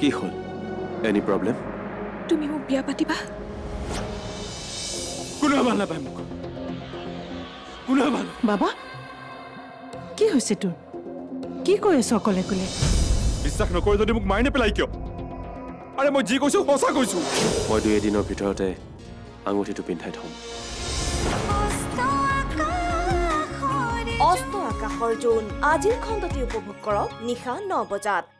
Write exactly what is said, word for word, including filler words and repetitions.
की whole? Any problem? तुम यूँ बिया पाती बा? कुना बाला बाय मुको। कुना बाला। बाबा, की हो सितून? की कोई सौकोले कुले? विश्वास न कोई तो दिमुक मायने पे लाई क्यों? अरे मैं जी कोशु पौसा कोशु। मैं तो ये दिनों पिटाओ ते आंगूठी तो पिंधाई था। অস্ত আকাশৰ জোন আজিৰ খণ্ডটি উপভোগ কৰক নিশা ন বজাত।